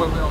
Well,